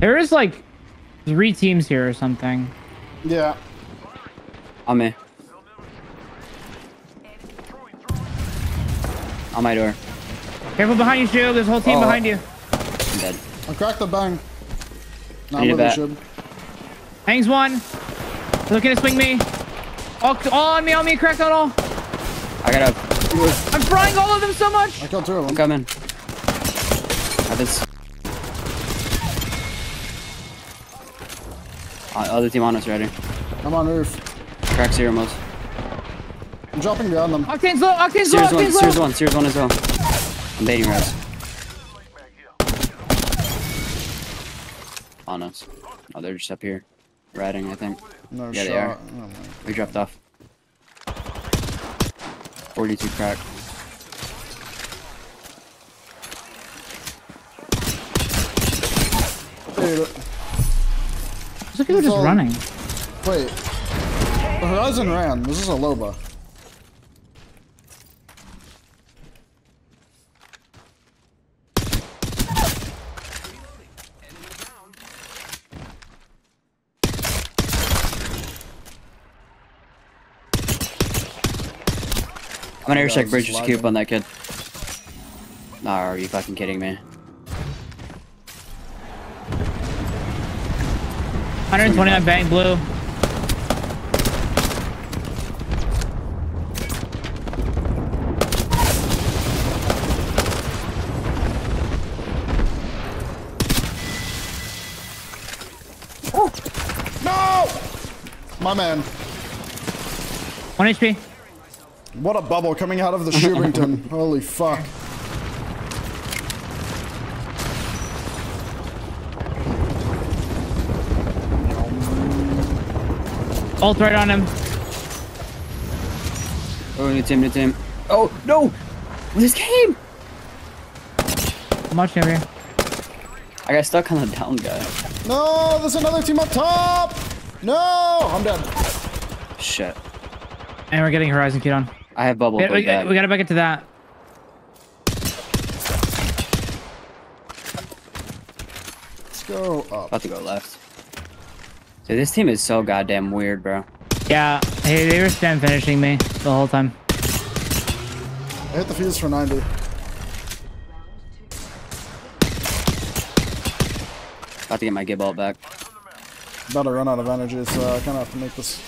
There is like 3 teams here or something. Yeah. I'm in. On my door. Careful behind you, Shield. There's a whole team behind you. I'm dead. I cracked the bang. Not with the shield. Hangs one. Looking to swing me. All on me, cracked on all. I got up. I'm frying all of them so much. I killed 2 of them. I'm coming. Other team on us right here. I'm on roof. Cracks here almost. I'm dropping beyond them. Octane's low, Octane's low, Octane's low. Sears one as well. I'm baiting Raz. On us. Oh, they're just up here. Ratting, I think. No shot. They are. No, no. We dropped off. 42 crack. Look at who just running. Wait. The Horizon ran. This is a Loba. I'm gonna airstrike Bridges Cube on that kid. Nah, are you fucking kidding me? 129 bang blue. Oh no! My man. 1 HP. What a bubble coming out of the Shubington. Holy fuck. Ult right on him. Oh, new team. Oh, no! This game! I'm watching over here. I got stuck on the down guy. No, there's another team up top! No! I'm dead. Shit. And we're getting Horizon keyed on. I have bubble. We gotta back it to that. Let's go up. About to go left. Dude, this team is so goddamn weird, bro. Yeah, hey, they were stem finishing me the whole time. I hit the fuse for 90. About to get my gib ult back. About to run out of energy, so I kind of have to make this.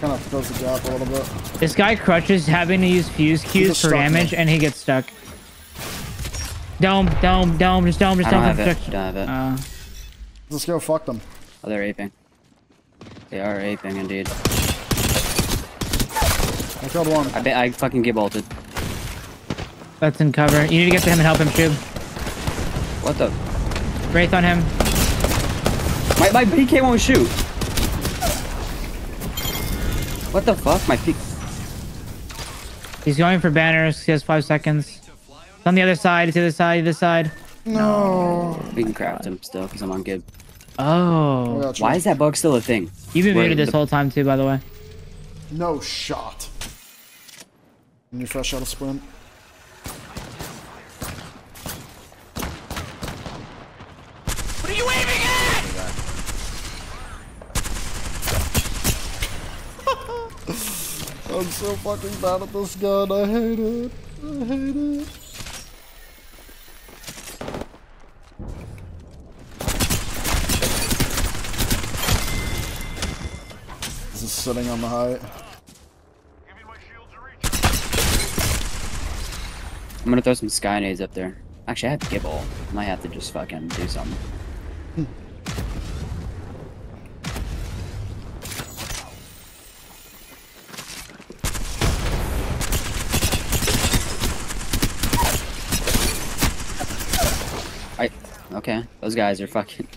Kind of close the gap a little bit. This guy crutches having to use fuse cues for damage, and he gets stuck. Dome, just dome. Don't have it. Let's go fuck them. Oh, they're aping. They are aping, indeed. I killed one. I bet I fucking get bolted. That's in cover. You need to get to him and help him, Shub. What the? Wraith on him. My PK won't shoot. What the fuck? My peak. He's going for banners. He has 5 seconds. It's on the other side. It's the other side. This side. No. We can craft him still because I'm on Gib. Oh, why is that bug still a thing? You've been muted this whole time too, by the way. No shot. And you're fresh out of sprint. What are you waving at? I'm so fucking bad at this gun. I hate it. I hate it. Sitting on the height. I'm gonna throw some sky nades up there. Actually, I have to give all. I might have to just fucking do something. Okay, those guys are fucking.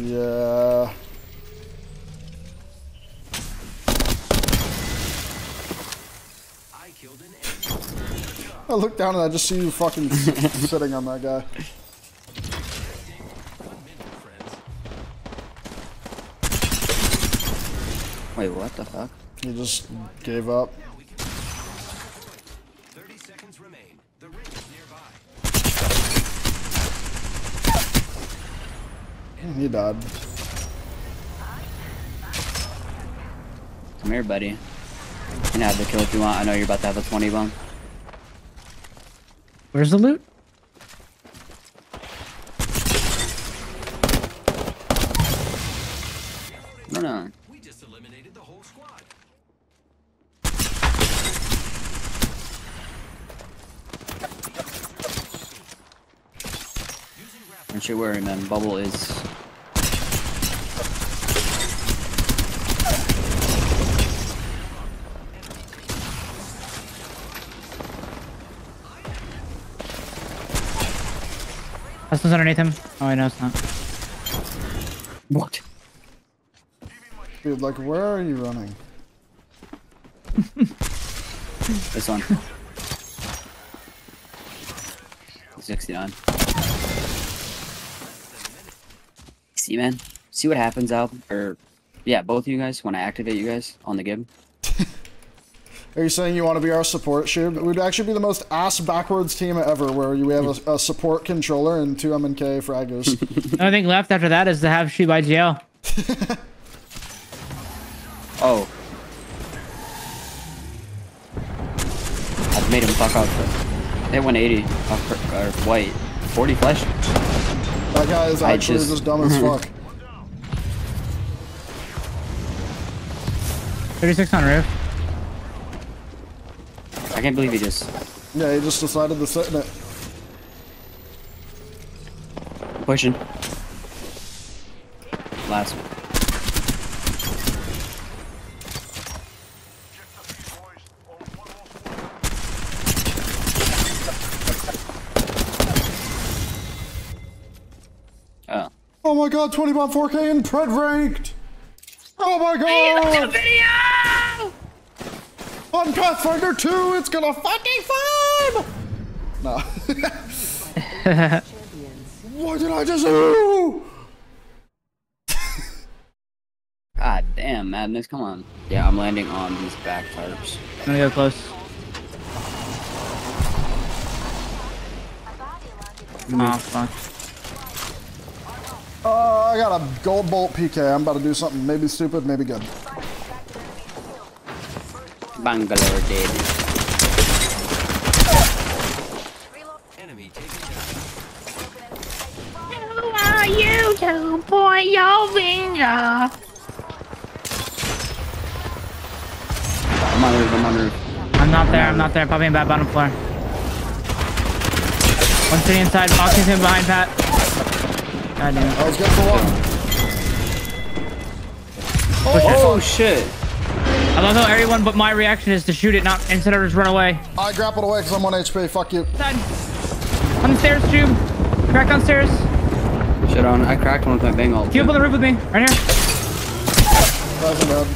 Yeah. I look down and I just see you fucking sitting on that guy. Wait, what the fuck? He just gave up. 30 seconds remain. The ring is nearby. He died. Come here, buddy. You can have the kill if you want. I know you're about to have a 20 bomb. Where's the loot? Run on. We just eliminated the whole squad. Don't you worry, man. Bubble is. This one's underneath him. Oh, I know it's not. What? Dude, like, where are you running? This one. 69. See, man. See what happens out. Or, yeah, both of you guys when I activate you guys on the gib. Are you saying you want to be our support, Shub? We'd actually be the most ass-backwards team ever, where we have a support controller and two MNK fraggers. The only thing left after that is to have Shub IGL. Oh. I've made him fuck out. They have 180 off or white. 40 flesh. That guy is actually just dumb as fuck. 36 on roof. I can't believe he just... Yeah, he just decided to sit in it. Pushing. Last one. Oh. Oh my god, 20 bomb 4K and pred ranked! Oh my god! Video! On Pathfinder 2, it's gonna fucking fun! No. What did I just do? God damn, madness, come on. Yeah, I'm landing on these back tarps. I'm gonna go close. Oh, fuck. I got a gold bolt PK. I'm about to do something maybe stupid, maybe good. Bangalore, dude. Enemy taken down. Who are you to point your finger? I'm not there. I'm not there. Probably in bad bottom floor. One sitting inside. Boxing him behind Pat. God damn it. Oh, let's go for one. Oh shit. I love how everyone but my reaction is to shoot it, not instead of just run away. I grappled away because I'm on HP, fuck you. On the stairs, Tube. Cracked on stairs. Shit on, I cracked one with my Bengal. Cube on the roof with me, right here. That's bad.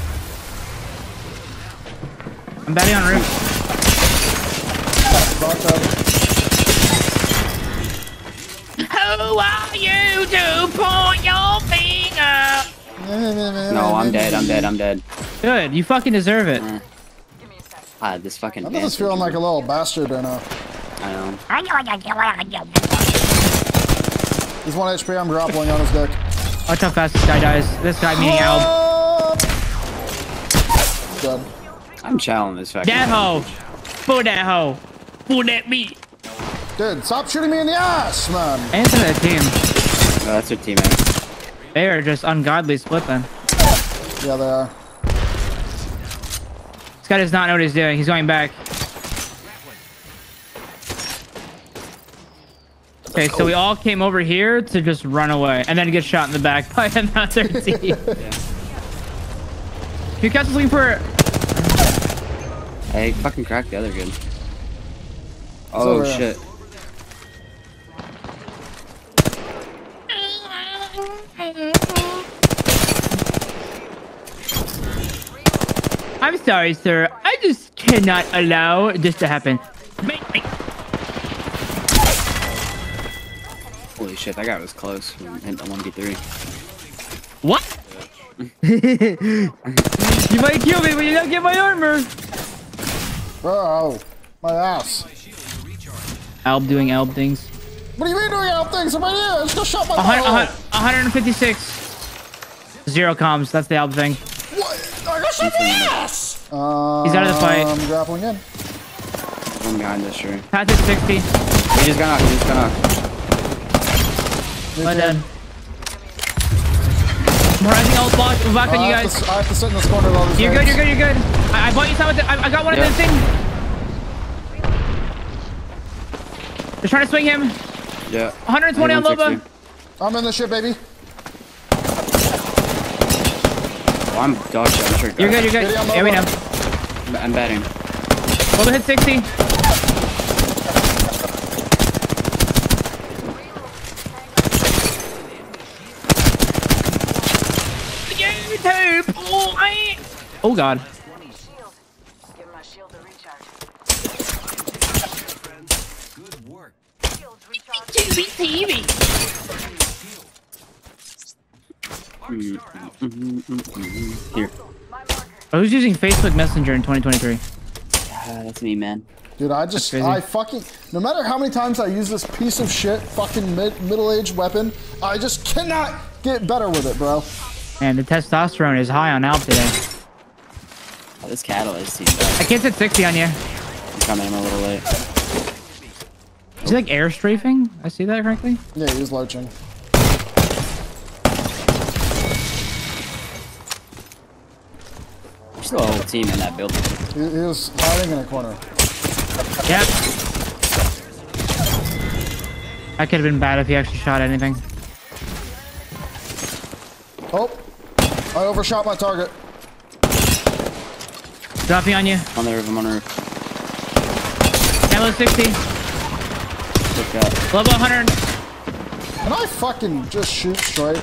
I'm batting on the roof. Who are you to point your finger? No, I'm dead, I'm dead, I'm dead. Good, you fucking deserve it. This fucking. I'm just feeling like a little bastard right now. I know. He's 1 HP. I'm grappling on his deck. Watch how fast this guy dies. This guy, meaning Alb. Dead. I'm challenging this fucking. That hoe. Pull that hoe. Pull that meat. Dude, stop shooting me in the ass, man. Answer that team. No, that's your teammate. They are just ungodly splitting. Yeah, they are. This guy does not know what he's doing. He's going back. Okay, so we all came over here to just run away and then get shot in the back by another team. You guys are looking for. I fucking cracked the other kid. Oh shit. I'm sorry, sir. I just cannot allow this to happen. Holy shit, that guy was close. And 1v3. What? You might kill me when you don't get my armor. Oh, my ass. Alb doing Alb things. What are you doing out there? Somebody here. Let's go shut my mouth. 156. Zero comms. That's the Alb thing. What? I got shot my ass. He's out of the fight. I'm grappling in. I'm behind this tree. Path is 60. He just got knocked. He just got knocked. I'm dead. I'm rising old block. I'm back on you guys. I have to sit in this corner while this You're good. You're good. You're good. I bought you some of the, I got one of the things. They're trying to swing him. Yeah. 120 on Loba. I'm in the shit, baby. Oh, I'm dog shit. I'm sure. You're good. You're good. Yeah, we know. I'm batting. Loba hit 60. Yeah, tape. Oh, oh God. Here. I was using Facebook Messenger in 2023. That's me, man. Dude, I fucking, no matter how many times I use this piece of shit, fucking middle-aged weapon, I just cannot get better with it, bro. Man, the testosterone is high on Alp today. Oh, this catalyst team. I can't hit 60 on you. I'm coming in a little late. Is he like air strafing? I see that, frankly. Yeah, he was lurching. There's still a whole team in that building. He was hiding in a corner. Yep. That could have been bad if he actually shot anything. Oh, I overshot my target. Dropping on you. On the roof, I'm on the roof. Ammo 60. Level 100. Can I fucking just shoot straight?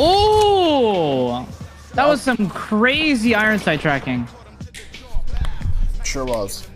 Oh, that was some crazy iron sight tracking. Sure was.